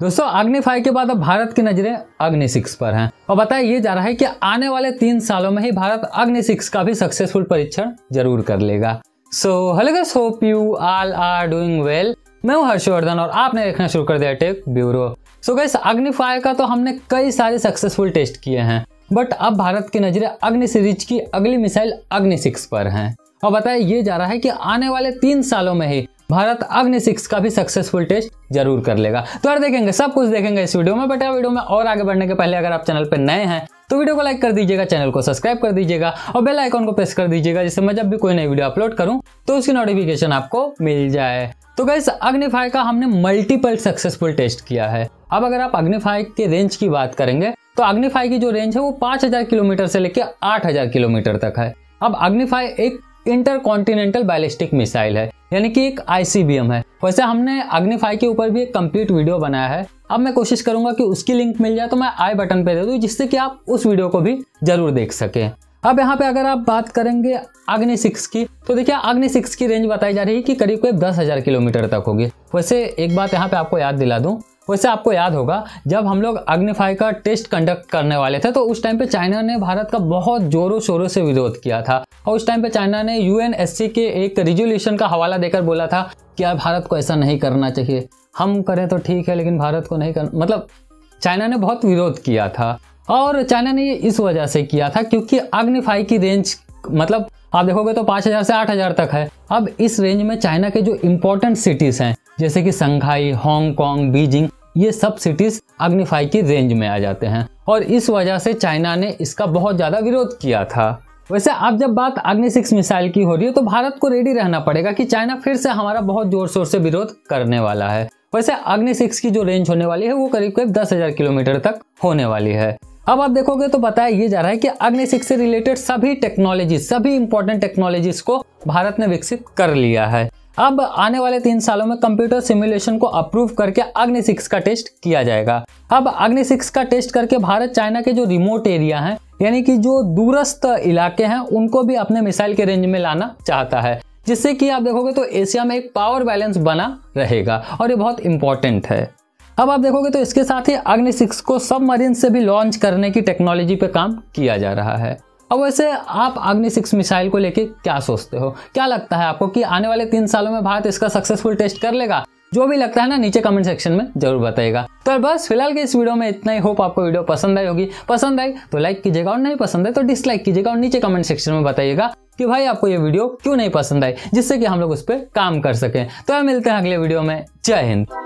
दोस्तों अग्नि 5 के बाद अब भारत की नजरें अग्नि 6 पर हैं और बताया ये जा रहा है कि आने वाले 3 सालों में ही भारत अग्नि 6 का भी सक्सेसफुल परीक्षण जरूर कर लेगा। So hello guys, hope you all are doing well. मैं हूं हर्षवर्धन और आपने देखना शुरू कर दिया टेक ब्यूरो। सो गाइस, अग्नि 5 का तो हमने कई सारे सक्सेसफुल टेस्ट किए हैं, बट अब भारत की नजरें अग्नि सीरीज की अगली मिसाइल अग्नि 6 पर हैं और बताया ये जा रहा है कि आने वाले 3 सालों में ही भारत अग्नि 6 का भी सक्सेसफुल टेस्ट जरूर कर लेगा। तो यार देखेंगे, सब कुछ देखेंगे इस वीडियो में। बट वीडियो में और आगे बढ़ने के पहले अगर आप चैनल पर नए हैं तो वीडियो को लाइक कर दीजिएगा, चैनल को सब्सक्राइब कर दीजिएगा और बेल आइकॉन को प्रेस कर दीजिएगा, जिससे मैं जब भी कोई नई वीडियो अपलोड करूं तो उसकी नोटिफिकेशन आपको मिल जाए। तो गाइस, अग्नि 5 का हमने मल्टीपल सक्सेसफुल टेस्ट किया है। अब अगर आप अग्नि 5 के रेंज की बात करेंगे तो अग्नि 5 की जो रेंज है वो 5000 किलोमीटर से लेकर 8000 किलोमीटर तक है। अब अग्नि 5 एक इंटर कॉन्टिनेंटल बैलिस्टिक मिसाइल है, यानी कि एक ICBM है। वैसे हमने अग्नि 5 के ऊपर भी एक कंप्लीट वीडियो बनाया है। अब मैं कोशिश करूंगा कि उसकी लिंक मिल जाए तो मैं आई बटन पे दे दूं, जिससे कि आप उस वीडियो को भी जरूर देख सकें। अब यहाँ पे अगर आप बात करेंगे अग्नि 6 की, तो देखिए अग्नि 6 की रेंज बताई जा रही है कि करीब करीब 10,000 किलोमीटर तक होगी। वैसे एक बात यहाँ पे आपको याद दिला दूं, वैसे आपको याद होगा जब हम लोग अग्नि 5 का टेस्ट कंडक्ट करने वाले थे तो उस टाइम पे चाइना ने भारत का बहुत जोरों शोरों से विरोध किया था और उस टाइम पे चाइना ने यूएनएससी के एक रेजोल्यूशन का हवाला देकर बोला था कि यार भारत को ऐसा नहीं करना चाहिए, हम करें तो ठीक है लेकिन भारत को नहीं करना, मतलब चाइना ने बहुत विरोध किया था। और चाइना ने ये इस वजह से किया था क्योंकि अग्नि 5 की रेंज, मतलब आप देखोगे तो 5000 से 8000 तक है। अब इस रेंज में चाइना के जो इम्पोर्टेंट सिटीज हैं जैसे कि शंघाई, हांगकांग, बीजिंग, ये सब सिटीज अग्नि 5 की रेंज में आ जाते हैं और इस वजह से चाइना ने इसका बहुत ज़्यादा विरोध किया था। वैसे अब जब बात अग्नि 6 मिसाइल की हो रही है तो भारत को रेडी रहना पड़ेगा कि चाइना फिर से हमारा बहुत जोर शोर से विरोध करने वाला है। वैसे अग्नि 6 की जो रेंज होने वाली है वो करीब करीब 10,000 किलोमीटर तक होने वाली है। अब आप देखोगे तो बताया ये जा रहा है कि अग्नि 6 से रिलेटेड सभी टेक्नोलॉजी, सभी इंपॉर्टेंट टेक्नोलॉजीज को भारत ने विकसित कर लिया है। अब आने वाले 3 सालों में कंप्यूटर सिमुलेशन को अप्रूव करके अग्नि 6 का टेस्ट किया जाएगा। अब अग्नि 6 का टेस्ट करके भारत चाइना के जो रिमोट एरिया हैं, यानी कि जो दूरस्थ इलाके हैं, उनको भी अपने मिसाइल के रेंज में लाना चाहता है, जिससे कि आप देखोगे तो एशिया में एक पावर बैलेंस बना रहेगा और ये बहुत इंपॉर्टेंट है। अब आप देखोगे तो इसके साथ ही अग्नि 6 को सबमरीन से भी लॉन्च करने की टेक्नोलॉजी पर काम किया जा रहा है। अब वैसे आप अग्नि 6 मिसाइल को लेके क्या सोचते हो, क्या लगता है आपको कि आने वाले 3 सालों में भारत इसका सक्सेसफुल टेस्ट कर लेगा? जो भी लगता है ना, नीचे कमेंट सेक्शन में जरूर बताइएगा। तो बस फिलहाल के इस वीडियो में इतना ही। होप आपको वीडियो पसंद आई होगी। पसंद आई तो लाइक कीजिएगा और नहीं पसंद आई तो डिसलाइक कीजिएगा और नीचे कमेंट सेक्शन में बताइएगा कि भाई आपको ये वीडियो क्यों नहीं पसंद आई, जिससे कि हम लोग उस पर काम कर सकें। तो मिलते हैं अगले वीडियो में। जय हिंद।